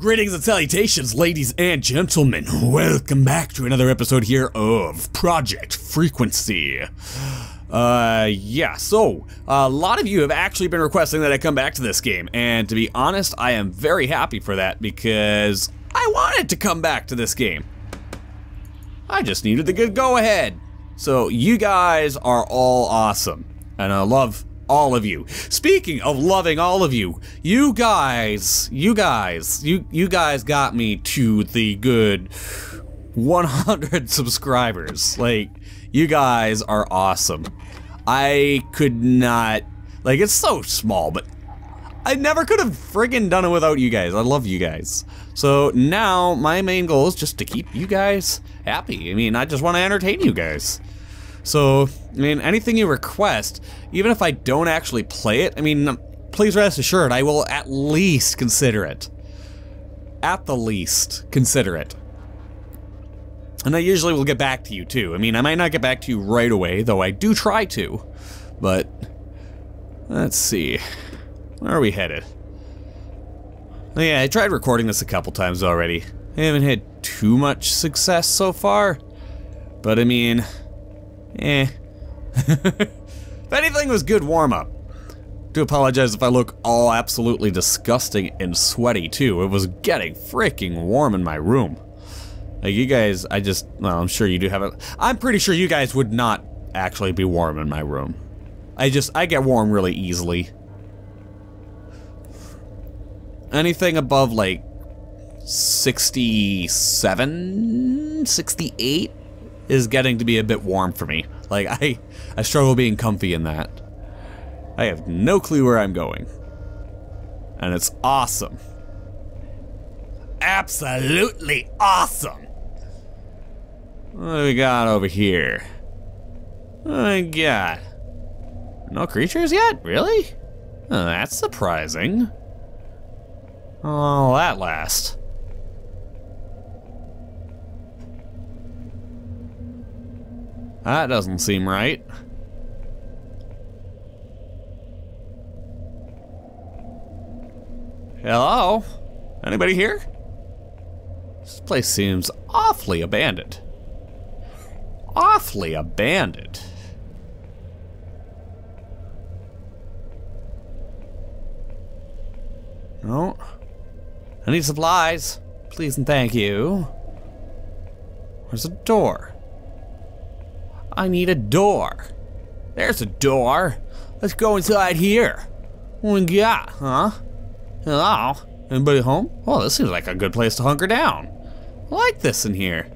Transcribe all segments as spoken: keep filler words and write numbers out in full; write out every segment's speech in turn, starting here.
Greetings and salutations, ladies and gentlemen. Welcome back to another episode here of Project Frequency. Uh, yeah, so, a lot of you have actually been requesting that I come back to this game, and to be honest, I am very happy for that because I wanted to come back to this game. I just needed the good go-ahead. So, you guys are all awesome, and I love all of you. Speaking of loving all of you, you guys, you guys, you you guys got me to the good one hundred subscribers. Like, you guys are awesome. I could not, like, it's so small, but I never could have friggin' done it without you guys. I love you guys. So now my main goal is just to keep you guys happy. I mean, I just want to entertain you guys. So, I mean, anything you request, even if I don't actually play it, I mean, please rest assured, I will at least consider it. At the least, consider it. And I usually will get back to you, too. I mean, I might not get back to you right away, though I do try to. But, let's see. Where are we headed? Oh, yeah, I tried recording this a couple times already. I haven't had too much success so far. But, I mean... Eh. If anything was good warm-up. Do apologize if I look all absolutely disgusting and sweaty too. It was getting freaking warm in my room. Like, you guys, I just, well, I'm sure you do have it. I'm pretty sure you guys would not actually be warm in my room. I just, I get warm really easily. Anything above like sixty-seven, sixty-eight? Is getting to be a bit warm for me. Like, I I struggle being comfy in that. I have no clue where I'm going. And it's awesome. Absolutely awesome. What do we got over here? What do we got? No creatures yet? Really? Oh, that's surprising. Oh, that last. That doesn't seem right. Hello? Anybody here? This place seems awfully abandoned. Awfully abandoned. No. I need supplies. Please and thank you. Where's the door? I need a door. There's a door. Let's go inside here. What we got, huh? Hello? Anybody home? Oh, this seems like a good place to hunker down. I like this in here.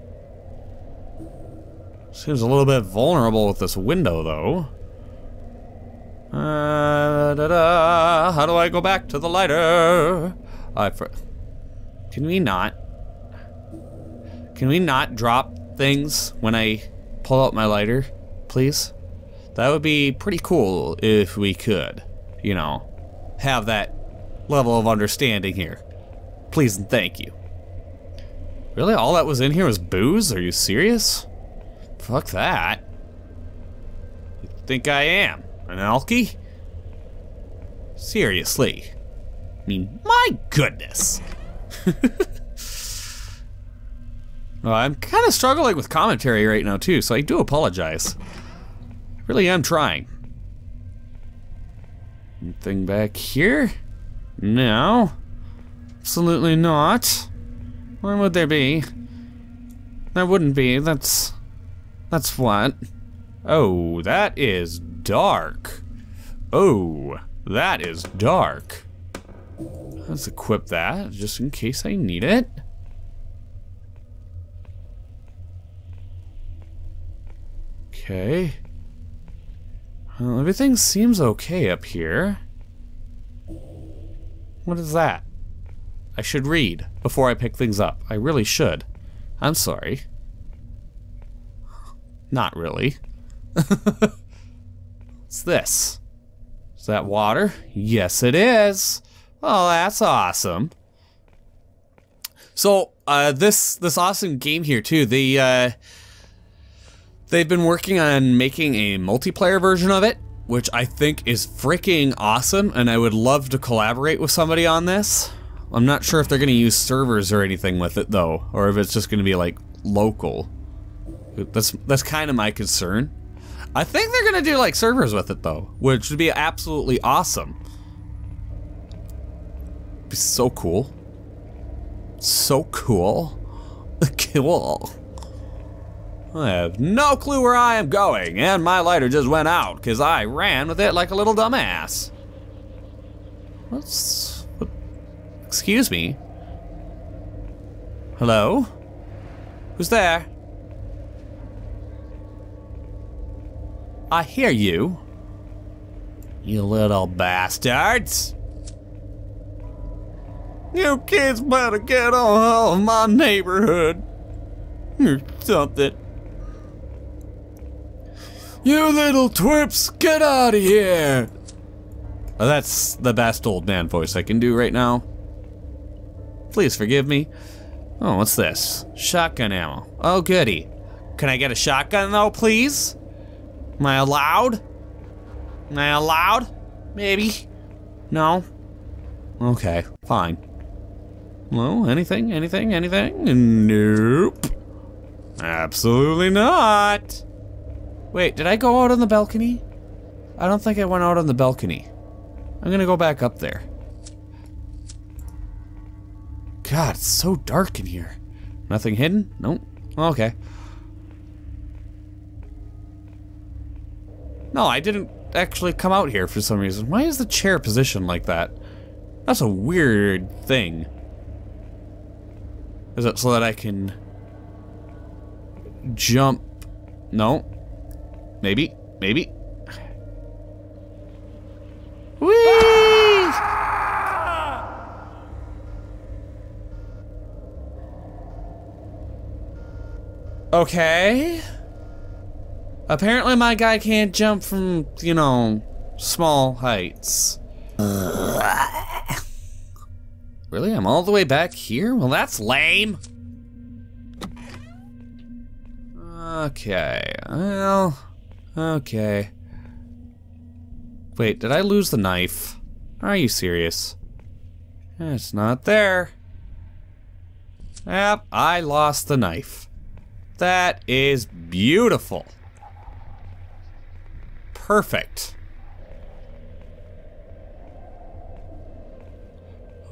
Seems a little bit vulnerable with this window, though. Uh, da da. How do I go back to the lighter? I for Can we not? Can we not drop things when I pull out my lighter, please? That would be pretty cool if we could, you know, have that level of understanding here. Please and thank you. Really? All that was in here was booze? Are you serious? Fuck that. You think I am? An alky? Seriously. I mean, my goodness. Well, I'm kind of struggling with commentary right now too, so I do apologize. I really am trying. Anything back here? No. Absolutely not. Where would there be? There wouldn't be, that's... That's what? Oh, that is dark. Oh, that is dark. Let's equip that, just in case I need it. Okay. Well, everything seems okay up here. What is that? I should read before I pick things up. I really should. I'm sorry. Not really. What's this? Is that water? Yes, it is. Well, that's awesome. So, uh, this this awesome game here too. The uh, They've been working on making a multiplayer version of it, which I think is freaking awesome, and I would love to collaborate with somebody on this. I'm not sure if they're gonna use servers or anything with it though, or if it's just gonna be like local. That's that's kind of my concern. I think they're gonna do like servers with it though, which would be absolutely awesome. It'd be so cool. So cool. Cool. I have no clue where I am going, and my lighter just went out because I ran with it like a little dumbass. What's... What, excuse me? Hello? Who's there? I hear you. You little bastards. You kids better get on out of my neighborhood. Or something. You little twerps, get out of here! Oh, that's the best old man voice I can do right now. Please forgive me. Oh, what's this? Shotgun ammo. Oh, goody. Can I get a shotgun though, please? Am I allowed? Am I allowed? Maybe. No? Okay, fine. Well, anything, anything, anything? Nope. Absolutely not. Wait, did I go out on the balcony? I don't think I went out on the balcony. I'm gonna go back up there. God, it's so dark in here. Nothing hidden? Nope. Okay. No, I didn't actually come out here for some reason. Why is the chair positioned like that? That's a weird thing. Is it so that I can jump? No. Maybe, maybe. Whee! Ah! Okay. Apparently my guy can't jump from, you know, small heights. Uh, really? I'm all the way back here? Well, that's lame. Okay, well... Okay. Wait, did I lose the knife? Are you serious? It's not there. Yep, I lost the knife. That is beautiful. Perfect.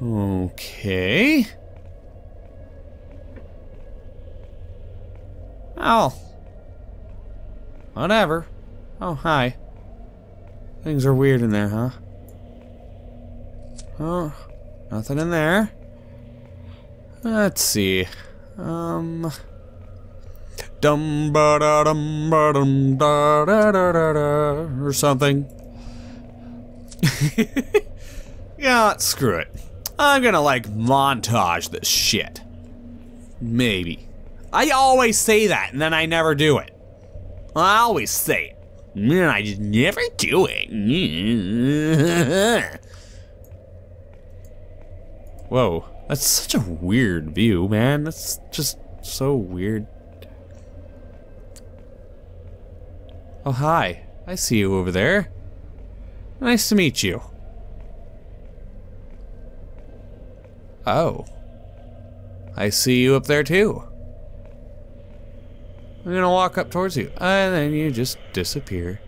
Okay. Oh. Whatever. Oh, hi. Things are weird in there, huh? Oh, nothing in there. Let's see. Um. Dum ba da dum ba dum da da da da da, or something. Yeah, screw it. I'm gonna like montage this shit. Maybe. I always say that, and then I never do it. I always say it. Man, I just never do it. Whoa, that's such a weird view, man. That's just so weird. Oh, hi. I see you over there. Nice to meet you. Oh. I see you up there, too. I'm gonna walk up towards you, and then you just disappear.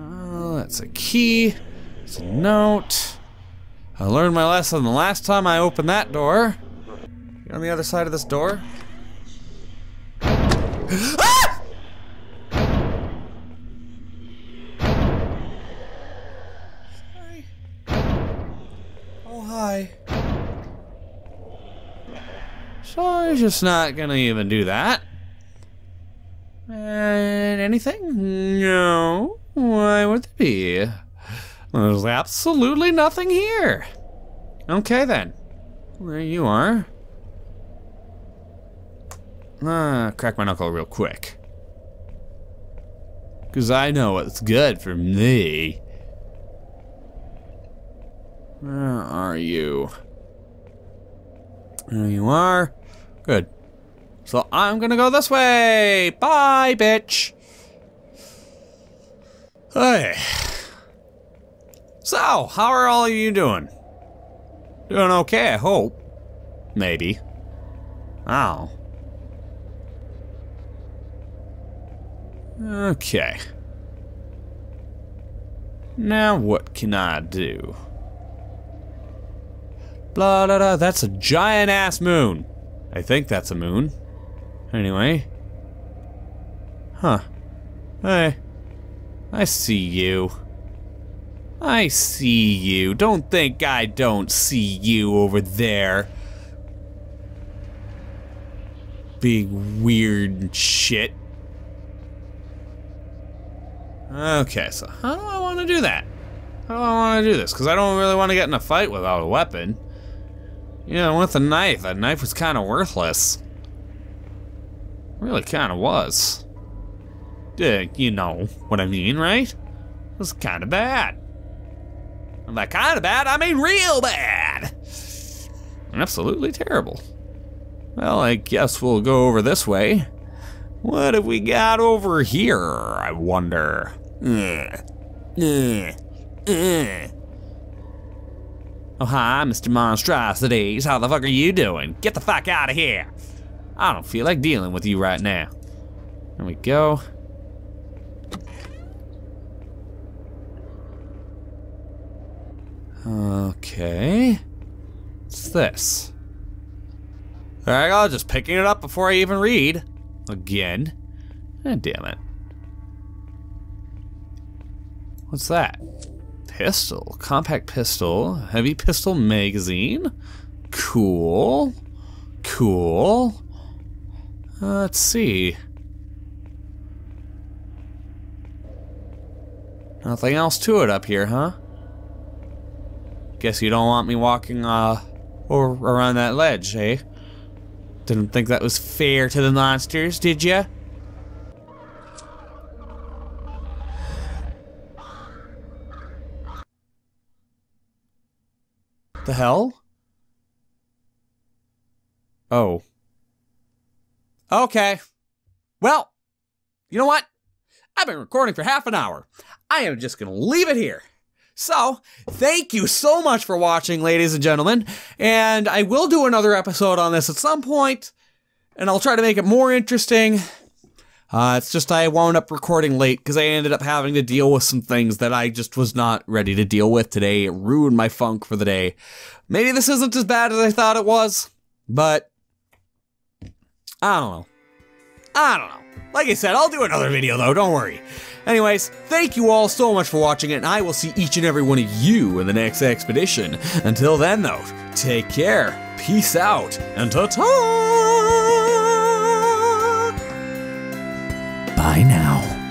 Uh, that's a key. It's a note. I learned my lesson the last time I opened that door. You're on the other side of this door. Ah! Hi. Oh, hi. So I'm just not gonna even do that. And anything? No. Why would there be? There's absolutely nothing here. Okay then. There you are. Ah, crack my knuckle real quick. Cause I know what's good for me. Where are you? There you are. Good. So I'm gonna go this way. Bye, bitch. Hey. So, how are all of you doing? Doing okay, I hope. Maybe. Oh. Okay. Now what can I do? Blah, da, da, that's a giant ass moon. I think that's a moon. Anyway. Huh. Hey. I see you. I see you. Don't think I don't see you over there. Big weird shit. Okay, so how do I want to do that? How do I want to do this? Because I don't really want to get in a fight without a weapon. You know, with a knife. That knife was kind of worthless. Really kind of was. Uh, you know what I mean, right? It was kind of bad. I'm like, kind of bad, I mean real bad. Absolutely terrible. Well, I guess we'll go over this way. What have we got over here, I wonder? Ugh. Ugh. Ugh. Oh, hi, Mister Monstrosities. How the fuck are you doing? Get the fuck out of here. I don't feel like dealing with you right now. There we go. Okay. What's this? All right, I'll just picking it up before I even read. Again. God damn it. What's that? Pistol. Compact pistol. Heavy pistol magazine. Cool. Cool. Uh, let's see. Nothing else to it up here, huh? Guess you don't want me walking uh or around that ledge, eh? Didn't think that was fair to the monsters, did ya? The hell? Oh. Okay. Well, you know what? I've been recording for half an hour. I am just gonna leave it here. So, thank you so much for watching, ladies and gentlemen, and I will do another episode on this at some point, and I'll try to make it more interesting. Uh, it's just I wound up recording late because I ended up having to deal with some things that I just was not ready to deal with today. It ruined my funk for the day. Maybe this isn't as bad as I thought it was, but I don't know. I don't know. Like I said, I'll do another video though, don't worry. Anyways, thank you all so much for watching it, and I will see each and every one of you in the next expedition. Until then though, take care, peace out, and ta-ta! Bye now.